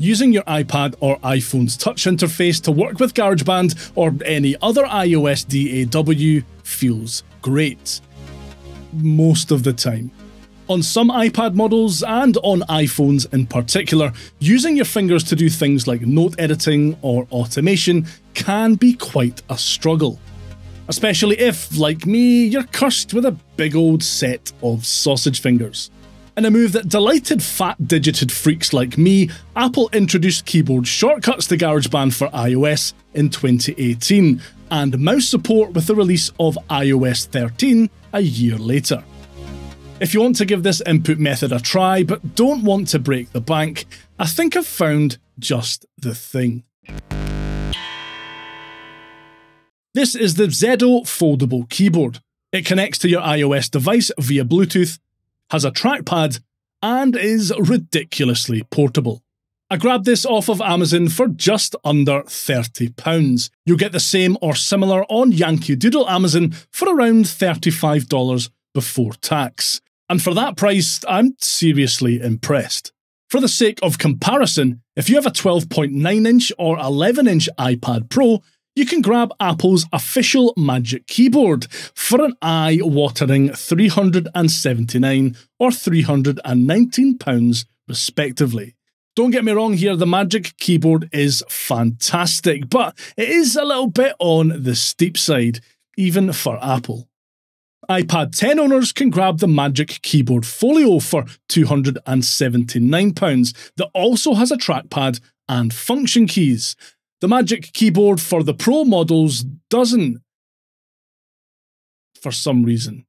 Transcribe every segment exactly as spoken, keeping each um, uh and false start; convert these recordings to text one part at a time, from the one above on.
using your iPad or iPhone's touch interface to work with GarageBand or any other iOS D A W feels great. Most of the time. On some iPad models, and on iPhones in particular, using your fingers to do things like note editing or automation can be quite a struggle. Especially if, like me, you're cursed with a big old set of sausage fingers. In a move that delighted fat-digited freaks like me, Apple introduced keyboard shortcuts to GarageBand for iOS in twenty eighteen, and mouse support with the release of i O S thirteen a year later. If you want to give this input method a try, but don't want to break the bank, I think I've found just the thing. This is the Zedo Foldable Keyboard. It connects to your iOS device via Bluetooth, has a trackpad, and is ridiculously portable. I grabbed this off of Amazon for just under thirty pounds. You'll get the same or similar on Yankee Doodle Amazon for around thirty-five dollars before tax. And for that price, I'm seriously impressed. For the sake of comparison, if you have a twelve point nine inch or eleven inch iPad Pro, you can grab Apple's official Magic Keyboard for an eye-watering three hundred and seventy-nine pounds or three hundred and nineteen pounds respectively. Don't get me wrong here, the Magic Keyboard is fantastic, but it is a little bit on the steep side, even for Apple. iPad ten owners can grab the Magic Keyboard Folio for two hundred and seventy-nine pounds that also has a trackpad and function keys. The Magic Keyboard for the Pro models doesn't, for some reason.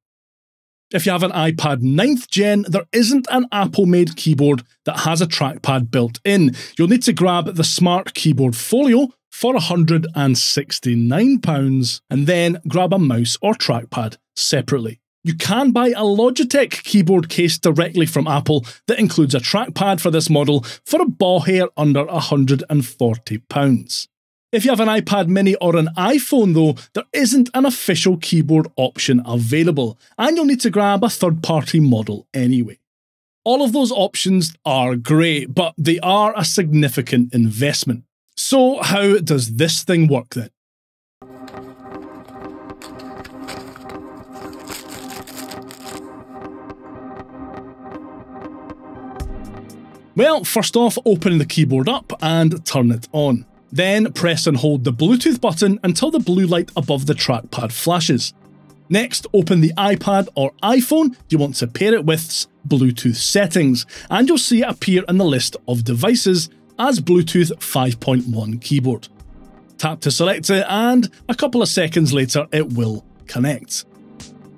If you have an iPad ninth gen, there isn't an Apple-made keyboard that has a trackpad built in. You'll need to grab the Smart Keyboard Folio for one hundred and sixty-nine pounds and then grab a mouse or trackpad separately. You can buy a Logitech keyboard case directly from Apple that includes a trackpad for this model for a ball hair under one hundred and forty pounds. If you have an iPad mini or an iPhone though, there isn't an official keyboard option available, and you'll need to grab a third-party model anyway. All of those options are great, but they are a significant investment. So how does this thing work then? Well, first off, open the keyboard up and turn it on. Then press and hold the Bluetooth button until the blue light above the trackpad flashes. Next, open the iPad or iPhone you want to pair it with's Bluetooth settings, and you'll see it appear in the list of devices as Bluetooth five point one keyboard. Tap to select it, and a couple of seconds later it will connect.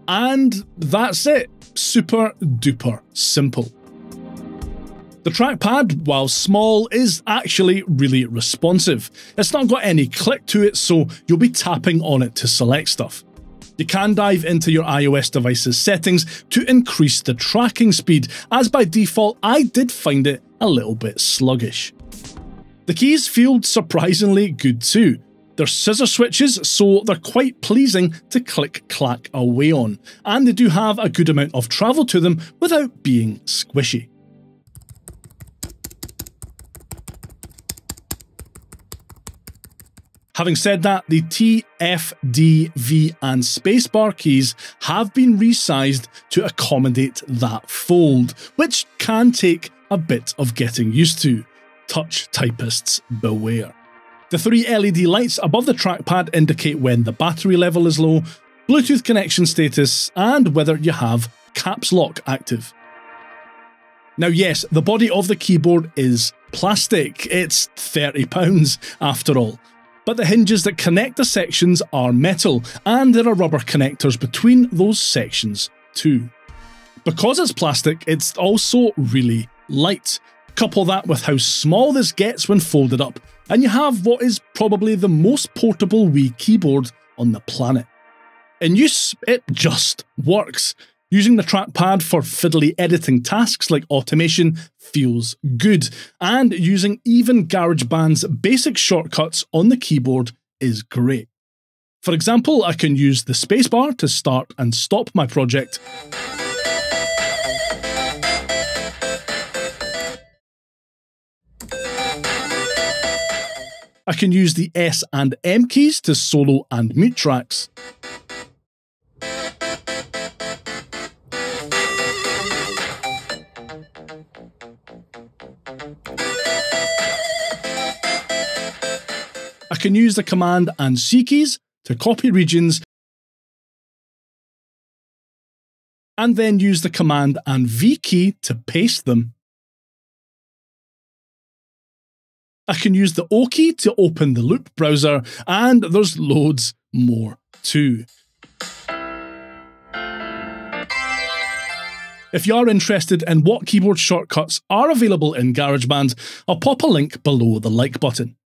And that's it. Super duper simple. The trackpad, while small, is actually really responsive. It's not got any click to it, so you'll be tapping on it to select stuff. You can dive into your iOS device's settings to increase the tracking speed, as by default I did find it a little bit sluggish. The keys feel surprisingly good too. They're scissor switches, so they're quite pleasing to click-clack away on, and they do have a good amount of travel to them without being squishy. Having said that, the T, F, D, V and spacebar keys have been resized to accommodate that fold, which can take a bit of getting used to. Touch typists beware. The three L E D lights above the trackpad indicate when the battery level is low, Bluetooth connection status, and whether you have caps lock active. Now yes, the body of the keyboard is plastic. It's thirty pounds after all. But the hinges that connect the sections are metal, and there are rubber connectors between those sections too. Because it's plastic, it's also really light. Couple that with how small this gets when folded up, and you have what is probably the most portable Wii keyboard on the planet. In use, it just works. Using the trackpad for fiddly editing tasks like automation feels good, and using even GarageBand's basic shortcuts on the keyboard is great. For example, I can use the spacebar to start and stop my project, I can use the S and M keys to solo and mute tracks. I can use the Command and C keys to copy regions and then use the Command and V key to paste them. I can use the O key to open the loop browser, and there's loads more too. If you are interested in what keyboard shortcuts are available in GarageBand, I'll pop a link below the like button.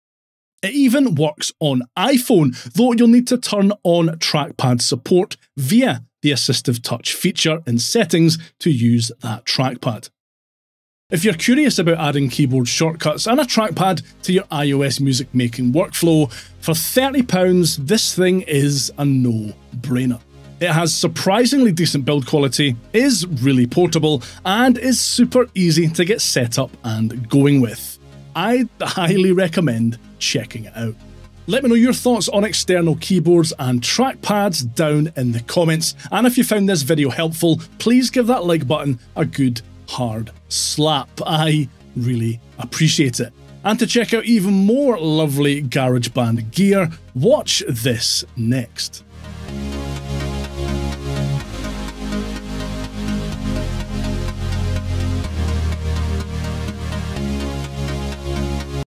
It even works on iPhone, though you'll need to turn on trackpad support via the Assistive Touch feature in settings to use that trackpad. If you're curious about adding keyboard shortcuts and a trackpad to your iOS music making workflow, for thirty pounds this thing is a no-brainer. It has surprisingly decent build quality, is really portable, and is super easy to get set up and going with. I highly recommend checking it out. Let me know your thoughts on external keyboards and trackpads down in the comments, and if you found this video helpful, please give that like button a good hard slap. I really appreciate it. And to check out even more lovely GarageBand gear, watch this next.